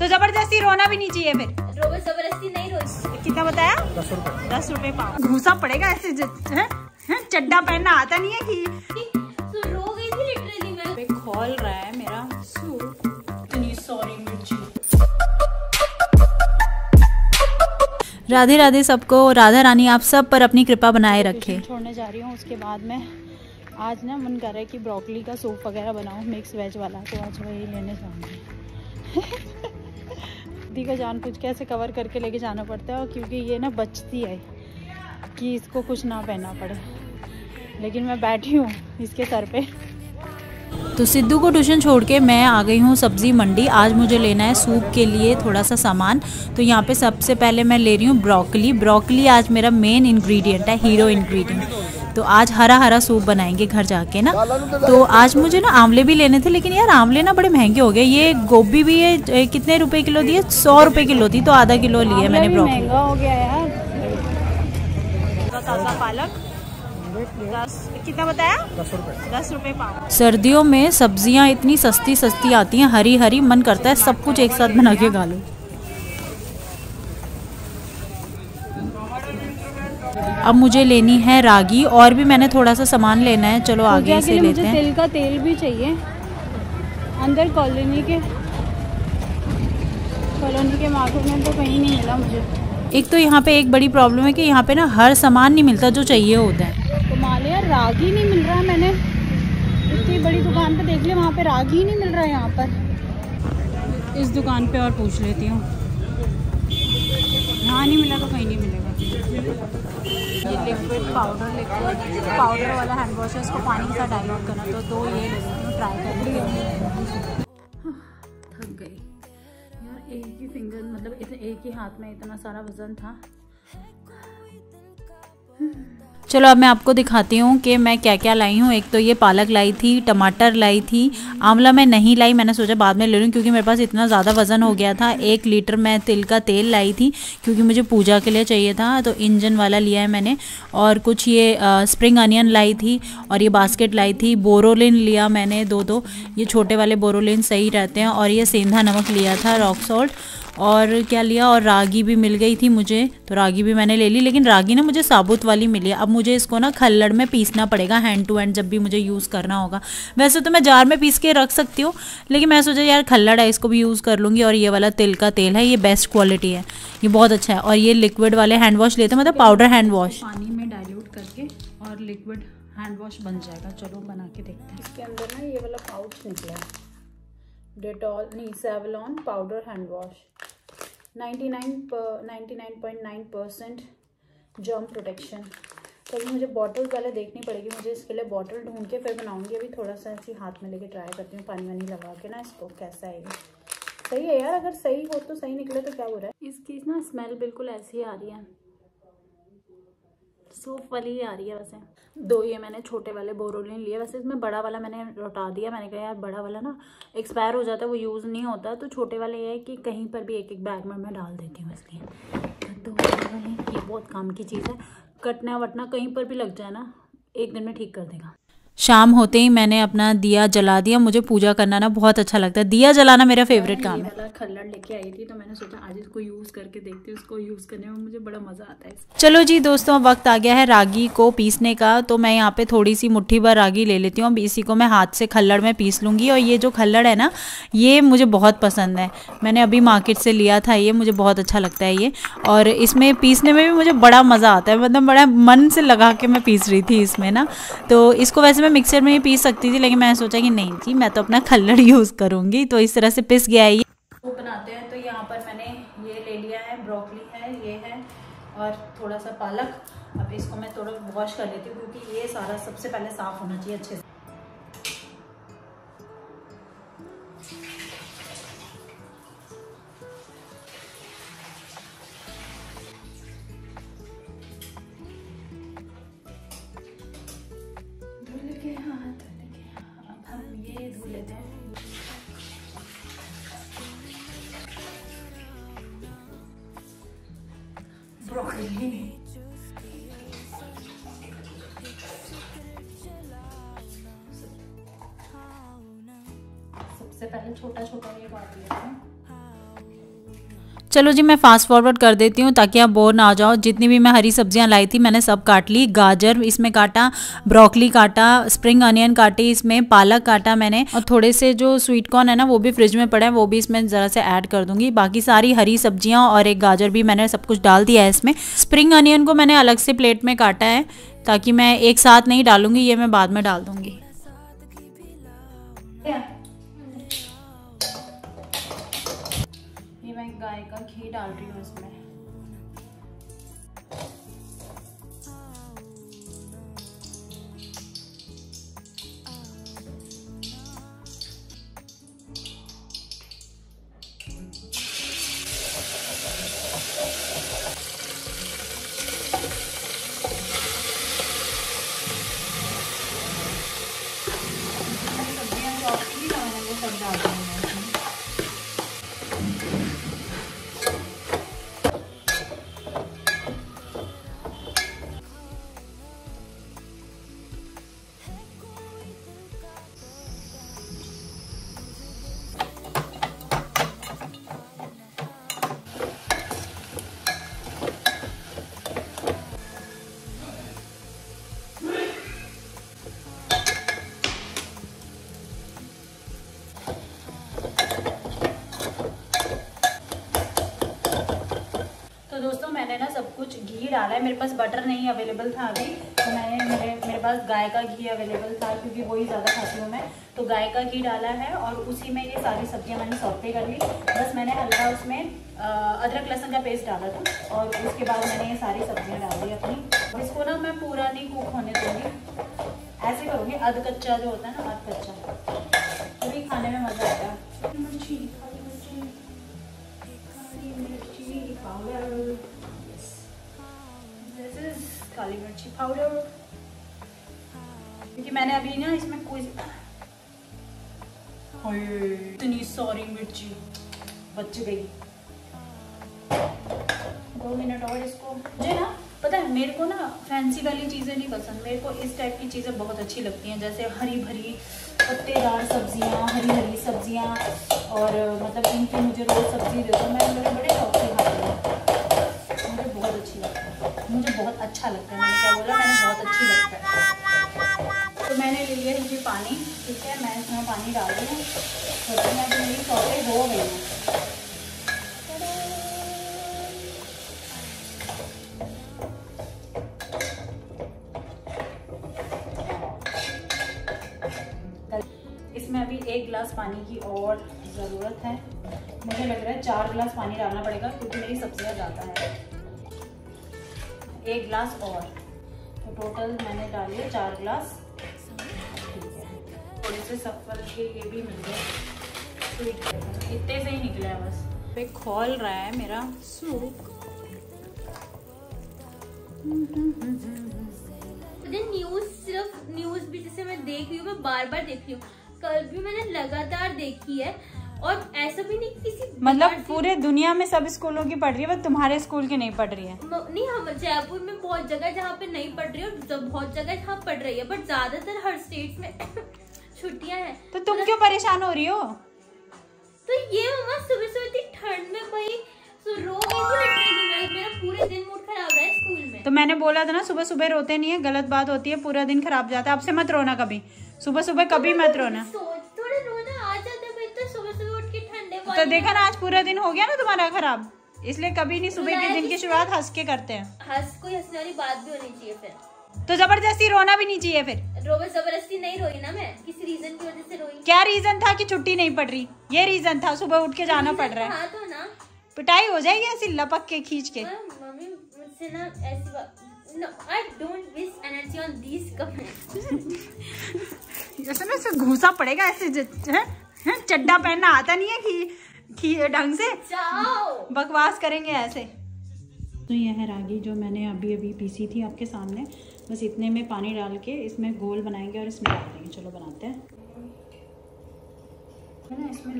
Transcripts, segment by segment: तो जबरदस्ती रोना भी नहीं चाहिए। फिर रोबे जबरदस्ती नहीं रोई। कितना बताया? 10 रुपए पाव। घूसा पड़ेगा ऐसे चड्डा पहनना आता नहीं है कि तो रो गई थी लिटरली मैं। खोल रहा है मेरा सूट। इतनी सॉरी मिर्ची। राधे राधे सबको, राधा रानी आप सब पर अपनी कृपा बनाए रखे। छोड़ने जा रही हूँ उसके बाद में। आज ना मन कर रहा है कि ब्रोकली का सूप वगैरह बनाऊँ मिक्स वेज वाला, तो आज वही लेने जाऊँगी। दी का जान कुछ कैसे कवर करके लेके जाना पड़ता है, और क्योंकि ये ना बचती है कि इसको कुछ ना पहनना पड़े, लेकिन मैं बैठी हूँ इसके सर पे। तो सिद्धू को ट्यूशन छोड़ के मैं आ गई हूँ सब्ज़ी मंडी। आज मुझे लेना है सूप के लिए थोड़ा सा सामान। तो यहाँ पे सबसे पहले मैं ले रही हूँ ब्रोकली। ब्रोकली आज मेरा मेन इंग्रेडिएंट है, हीरो इंग्रेडिएंट। तो आज हरा हरा सूप बनाएंगे घर जाके ना। तो आज मुझे ना आंवले भी लेने थे, लेकिन यार आंवले ना बड़े महंगे हो गए। ये गोभी भी ये कितने रुपए किलो दिए? 100 रुपए किलो थी, तो आधा किलो लिया मैंने। महंगा हो गया यार। ताज़ा पालक। कितना बताया? 10 रुपए पाव। सर्दियों में सब्जियाँ इतनी सस्ती सस्ती आती हैं, हरी हरी, मन करता है सब कुछ एक साथ बना के खा लो। अब मुझे लेनी है रागी, और भी मैंने थोड़ा सा सामान लेना है। चलो आगे से लेते हैं। तिल का तेल भी चाहिए। अंदर कॉलोनी के मार्केट में तो कहीं नहीं मिला मुझे। एक तो यहाँ पे एक बड़ी प्रॉब्लम है कि यहाँ पे ना हर सामान नहीं मिलता जो चाहिए होता है। तो माले यार रागी नहीं मिल रहा है। मैंने इतनी बड़ी दुकान पर देख लिया, वहाँ पे रागी नहीं मिल रहा है। यहाँ पर इस दुकान पे और पूछ लेती हूँ, यहाँ नहीं मिला तो कहीं नहीं मिलेगा। ये लिक्विड पाउडर वाला हैंड वॉश है, इसको पानी के साथ डाइल्यूट करना। तो 2 ये ले लेती हूँ, ट्राई कर रही हूँ। थक गई यार, एक ही फिंगर मतलब एक ही हाथ में इतना सारा वजन था। चलो अब मैं आपको दिखाती हूँ कि मैं क्या क्या लाई हूँ। एक तो ये पालक लाई थी, टमाटर लाई थी, आंवला मैं नहीं लाई, मैंने सोचा बाद में ले लूँ क्योंकि मेरे पास इतना ज़्यादा वज़न हो गया था। 1 लीटर मैं तिल का तेल लाई थी क्योंकि मुझे पूजा के लिए चाहिए था, तो इंजन वाला लिया है मैंने। और कुछ ये स्प्रिंग अनियन लाई थी, और ये बास्केट लाई थी। बोरोलिन लिया मैंने 2-2, ये छोटे वाले बोरोलिन सही रहते हैं। और ये सेंधा नमक लिया था, रॉक सॉल्ट। और क्या लिया? और रागी भी मिल गई थी मुझे, तो रागी भी मैंने ले ली। लेकिन रागी ना मुझे साबुत वाली मिली है। अब मुझे इसको ना खल्लड़ में पीसना पड़ेगा, हैंड टू हैंड, जब भी मुझे यूज़ करना होगा। वैसे तो मैं जार में पीस के रख सकती हूँ, लेकिन मैं सोचा यार खल्लड़ है, इसको भी यूज़ कर लूँगी। और ये वाला तिल का तेल है, ये बेस्ट क्वालिटी है, ये बहुत अच्छा है। और ये लिक्विड वाले हैंड वॉश लेते हैं, मतलब पाउडर हैंड वॉश। पानी में डाइल्यूट करके और लिक्विड हैंड वॉश बन जाएगा। चलो बना के देखते हैं। इसके अंदर ना ये वाला पाउच निकला है, डेटॉल नहीं, Savlon powder hand wash. 99.9% germ protection. तो मुझे बॉटल पहले देखनी पड़ेगी, मुझे इसके लिए बॉटल ढूंढ के फिर बनाऊंगी। अभी थोड़ा सा ऐसे हाथ में लेके ट्राई करती हूँ, पानी वानी लगा के ना इसको, कैसा है ये? सही है यार, अगर सही हो तो सही निकले तो क्या हो रहा है। इसकी ना स्मेल बिल्कुल ऐसी आ रही है, सूप वाली ही आ रही है। वैसे 2 ये मैंने छोटे वाले बोरोलिन लिए। वैसे इसमें बड़ा वाला मैंने लौटा दिया, मैंने कहा यार बड़ा वाला ना एक्सपायर हो जाता है, वो यूज़ नहीं होता। तो छोटे वाले ये है कि कहीं पर भी एक बैग में मैं डाल देती हूँ, इसलिए 2 ये बहुत काम की चीज़ है। कटना वटना कहीं पर भी लग जाए ना, एक दिन में ठीक कर देगा। शाम होते ही मैंने अपना दिया जला दिया। मुझे पूजा करना ना बहुत अच्छा लगता है, दिया जलाना मेरा फेवरेट काम है। खल्लड़ लेके आई थी, तो मैंने सोचा आज इसको यूज़ करके देखती हूँ, इसको यूज़ करने में मुझे बड़ा मज़ा आता है। चलो जी दोस्तों, वक्त आ गया है रागी को पीसने का। तो मैं यहाँ पे थोड़ी सी मुट्ठी भर रागी ले लेती हूँ। अब इसी को मैं हाथ से खल्लड़ में पीस लूँगी। और ये जो खल्लड़ है ना, ये मुझे बहुत पसंद है, मैंने अभी मार्केट से लिया था, ये मुझे बहुत अच्छा लगता है ये। और इसमें पीसने में भी मुझे बड़ा मज़ा आता है, मतलब बड़ा मन से लगा के मैं पीस रही थी इसमें ना। तो इसको वैसे मैं मिक्सर में ही पीस सकती थी, लेकिन मैंने सोचा कि नहीं जी, मैं तो अपना खल्लड़ यूज़ करूँगी। तो इस तरह से पिस गया है ये। वो बनाते हैं, तो यहाँ पर मैंने ये ले लिया है, ब्रोकली है, ये है और थोड़ा सा पालक। अब इसको मैं थोड़ा वॉश कर लेती हूँ क्योंकि ये सारा सबसे पहले साफ़ होना चाहिए अच्छे से। सबसे पहले छोटा छोटा ये काट लेते हैं। चलो जी मैं फास्ट फॉरवर्ड कर देती हूँ ताकि आप बोर ना हो जाओ। जितनी भी मैं हरी सब्जियाँ लाई थी मैंने सब काट ली, गाजर इसमें काटा, ब्रोकली काटा, स्प्रिंग अनियन काटी, इसमें पालक काटा मैंने, और थोड़े से जो स्वीट कॉर्न है ना वो भी फ्रिज में पड़ा है वो भी इसमें ज़रा से ऐड कर दूंगी। बाकी सारी हरी सब्जियाँ और एक गाजर भी मैंने सब कुछ डाल दिया है इसमें। स्प्रिंग अनियन को मैंने अलग से प्लेट में काटा है ताकि मैं एक साथ नहीं डालूंगी, ये मैं बाद में डाल दूंगी। ये मैं गाय का घी डाल रही हूँ इसमें। मैंने ना सब कुछ घी डाला है, मेरे पास बटर नहीं अवेलेबल था अभी, तो मैंने मेरे पास गाय का घी अवेलेबल था क्योंकि वही ज़्यादा खाती हूँ मैं, तो गाय का घी डाला है और उसी में ये सारी सब्जियाँ मैंने सौते कर ली। बस मैंने हल्का उसमें अदरक लहसुन का पेस्ट डाला था और उसके बाद मैंने ये सारी सब्जियाँ डाल दी अपनी। इसको ना मैं पूरा नहीं कुक होने दूँगी, ऐसे करूँगी अध कच्चा जो होता है ना, अध कच्चा, तभी खाने में मज़ा आता है। काली मिर्ची पाउडर, क्योंकि मैंने अभी ना इसमें कोई इतनी सॉरी मिर्ची बच गई। 2 मिनट और इसको, मुझे ना पता है मेरे को ना फैंसी वाली चीज़ें नहीं पसंद, मेरे को इस टाइप की चीज़ें बहुत अच्छी लगती हैं, जैसे हरी भरी पत्तेदार सब्जियाँ, हरी हरी सब्जियाँ, और मतलब इनकी मुझे रोज़ सब्जी देता हूँ, मैं मेरे बड़े शौक से खाती हूँ, मुझे बहुत अच्छी लगती है, मुझे बहुत अच्छा लगता है। मैंने क्या बोला, मैंने बहुत अच्छी लगता है। तो मैंने ले लिया ये पानी, ठीक है, मैं इसमें पानी डाल रही हूँ। सब्जियाँ तो मेरी सौते हो गई हैं, इसमें अभी 1 गिलास पानी की और ज़रूरत है। मुझे लग रहा है 4 गिलास पानी डालना पड़ेगा क्योंकि मेरी सब्जियाँ ज़्यादा है। 1 गिलास और, तो टोटल मैंने डालिए 4 गिलास, ठीक है। थोड़े से सफल के ये भी मिल गए, इतने से ही निकला है बस। पे खोल रहा है मेरा सूप। मुझे न्यूज़, सिर्फ न्यूज़ भी जैसे मैं देख रही हूँ, मैं बार बार देख रही हूँ, कल भी मैंने लगातार देखी है, और ऐसा भी नहीं किसी, मतलब पूरे दुनिया में सब स्कूलों की पढ़ रही है, बस तुम्हारे स्कूल की नहीं पढ़ रही है। नहीं, हम जयपुर में बहुत जगह जहाँ पे नहीं पढ़ रही है और बहुत जगह जहाँ पढ़ रही है, बट ज्यादातर हर स्टेट में छुट्टियां हैं। तो तुम क्यों परेशान हो रही हो? तो ये मम्मा सुबह सुबह इतनी ठंड में भाई रो गई, मेरा पूरे दिन मूड खराब रहा है स्कूल में। तो मैंने बोला था ना सुबह सुबह रोते नहीं है, गलत बात होती है, पूरा दिन खराब जाता है। आपसे मत रोना कभी, सुबह सुबह कभी मत रोना, थोड़ा रोना आ जाता है। तो देखा ना आज पूरा दिन हो गया ना तुम्हारा खराब, इसलिए कभी नहीं सुबह के दिन की शुरुआत हंस के करते हैं। कोई हंसने वाली बात भी होनी चाहिए, फिर तो जबरदस्ती रोना भी नहीं चाहिए। फिर जबरदस्ती नहीं रोई ना मैं, किसी रीजन की वजह से रोई। क्या रीजन था कि छुट्टी नहीं पड़ रही? ये रीजन था, सुबह उठ के जाना पड़ रहा है। तो ना पिटाई हो जाएगी ऐसी लपक के खींच के। मम्मी मुझसे ना ऐसी, I don't waste energy on this comments. जैसे ना इससे घूसा पड़ेगा ऐसे, चड्डा पहनना आता नहीं है कि ढंग से बकवास करेंगे ऐसे। तो यह है रागी जो मैंने अभी अभी पीसी थी आपके सामने, बस इतने में पानी डाल के इसमें घोल बनाएंगे और इसमें डाल देंगे। चलो बनाते हैं ना, इसमें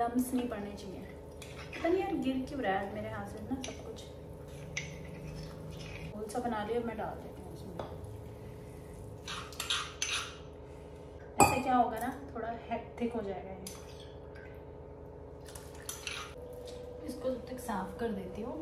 लम्स नहीं पड़ने चाहिए। पता नहीं यार गिर क्यों रहा है मेरे हाथ से ना सब कुछ। घोल सा बना लिया, मैं डाल देती हूँ उसमें। क्या होगा ना, थोड़ा हेक्टिक हो जाएगा ये। साफ कर देती हूँ।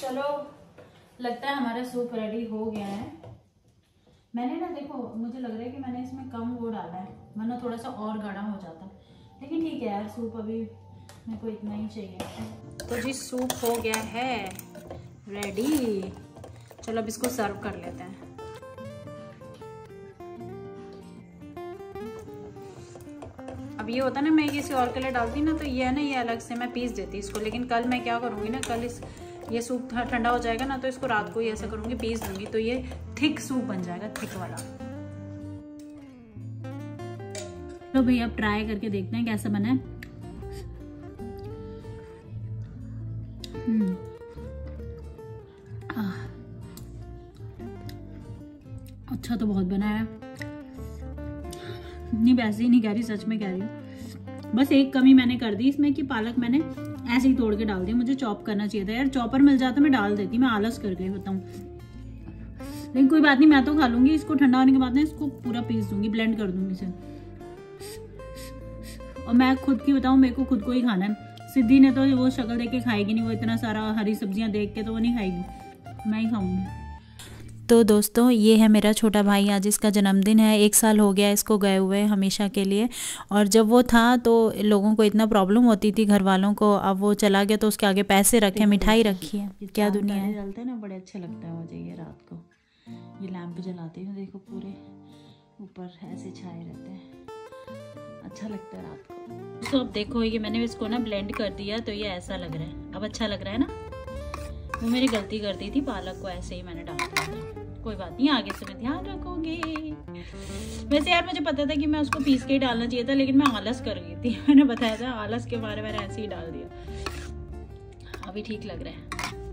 चलो लगता है हमारा सूप रेडी हो गया है। मैंने ना देखो मुझे लग रहा है कि मैंने इसमें कम वो डाला है, वरना थोड़ा सा और गाढ़ा हो जाता, लेकिन ठीक है यार, सूप अभी मेरे को इतना ही चाहिए। तो जी सूप हो गया है रेडी, चलो अब इसको सर्व कर लेते हैं। अब ये होता ना मैं किसी और के लिए डालती ना तो ये है ना ये अलग से मैं पीस देती इसको, लेकिन कल मैं क्या करूँगी ना, कल इस ये सूप ठंडा हो जाएगा ना तो इसको रात को ही ऐसा करूँगी पीस दूंगी, तो ये थिक सूप बन जाएगा, थिक वाला। तो भैया अब ट्राई करके देखते हैं कैसा बना है। अच्छा तो बहुत बना है, नहीं वैसे ही नहीं कह रही, सच में कह रही हूँ। बस एक कमी मैंने कर दी इसमें कि पालक मैंने ऐसे ही तोड़ के डाल दिया, मुझे चॉप करना चाहिए था यार, चॉपर मिल जाता मैं डाल देती, मैं आलस कर गई बताऊँ। लेकिन कोई बात नहीं, मैं तो खा लूंगी इसको, ठंडा होने के बाद ना इसको पूरा पीस दूंगी, ब्लेंड कर दूंगी इसे। और मैं खुद की बताऊँ मेरे को खुद को ही खाना है, सिद्धि ने तो वो शक्ल देख के खाएगी नहीं, वो इतना सारा हरी सब्जियां देख के तो वो नहीं खाएगी, मैं ही खाऊंगी। तो दोस्तों ये है मेरा छोटा भाई, आज इसका जन्मदिन है, 1 साल हो गया इसको गए हुए हमेशा के लिए। और जब वो था तो लोगों को इतना प्रॉब्लम होती थी घर वालों को, अब वो चला गया तो उसके आगे पैसे रखे, मिठाई रखी है, क्या दुनिया है। जलते हैं ना बड़े अच्छे लगता है मुझे ये, रात को ये लैंप जलाते हैं देखो पूरे ऊपर ऐसे छाए रहते हैं, अच्छा लगता है रात को। तो अब देखो ये मैंने इसको ना ब्लेंड कर दिया तो ये ऐसा लग रहा है, अब अच्छा लग रहा है ना। वो मेरी गलती करती थी, पालक को ऐसे ही मैंने डाल दिया, कोई बात नहीं, आगे से मैं ध्यान रखूंगी। वैसे यार मुझे पता था कि मैं उसको पीस के ही डालना चाहिए था, लेकिन मैं आलस कर गई थी, मैंने बताया था आलस के बारे में, मैंने ऐसे ही डाल दिया। अभी ठीक लग रहा है।